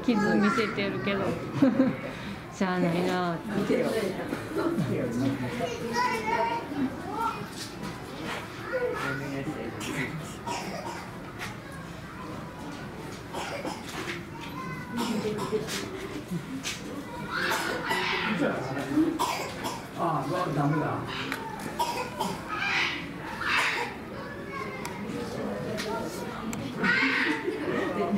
傷見せてるけどしゃあないなって見てよ。ああ、ダメだ。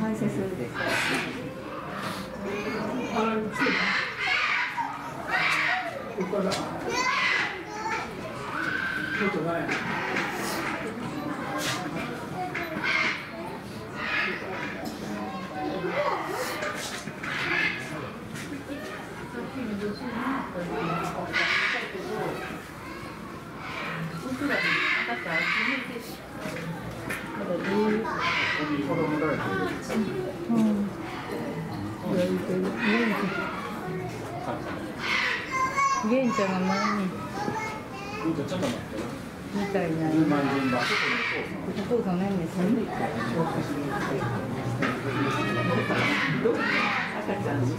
反省するで。ちょっとない。元ちゃんが前にみたいな。お父さんなんですね。赤ちゃんの姿。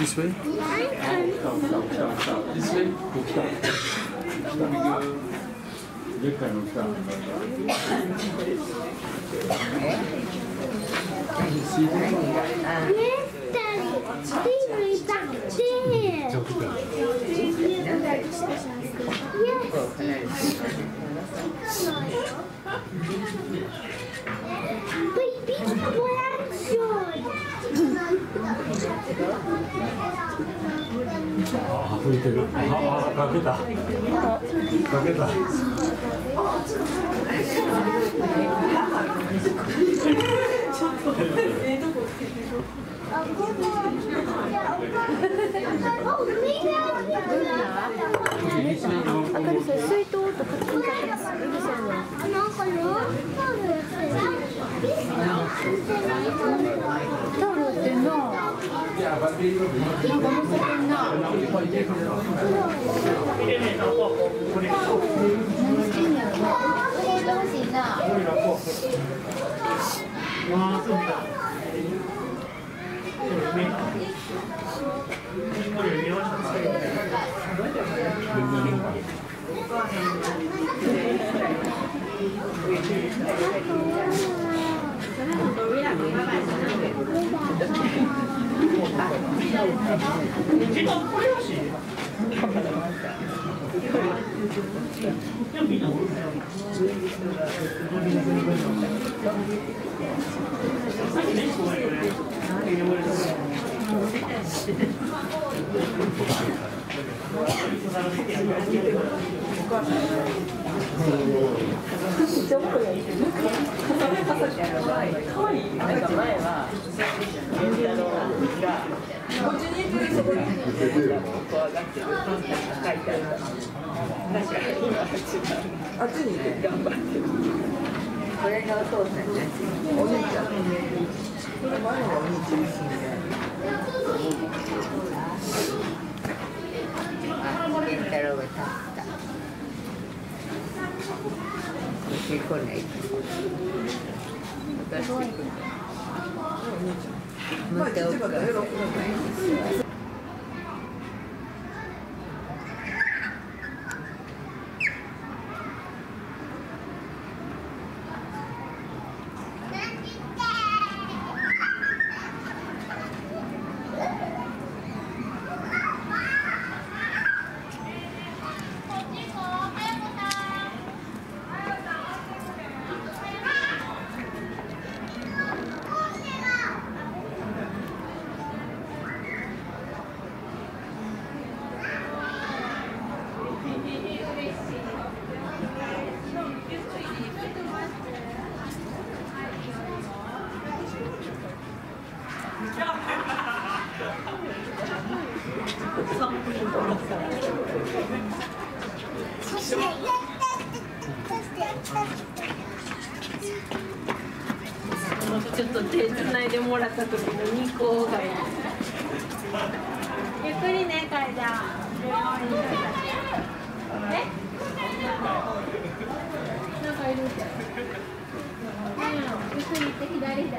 This way? This way? の子ちょっと手つないでもらった時の2個がゆっくりね、彼じゃなんかいるじゃん、ゆっくり行って左左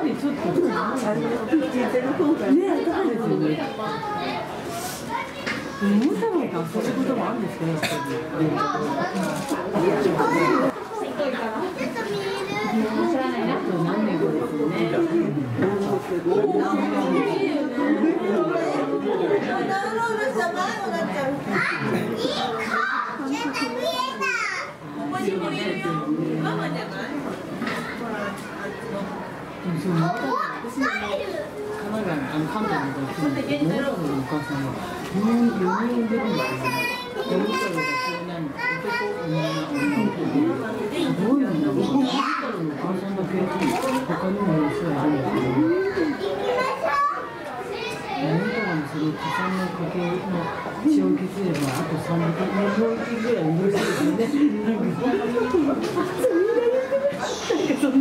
ぱりちょっと小さい今回ね、あったかいですよね。もう一回かそういうこともあるんですけど、ね。そん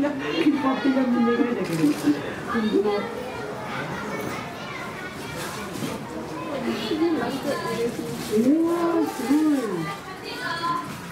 な一般的な願いだけど。うわーすごい。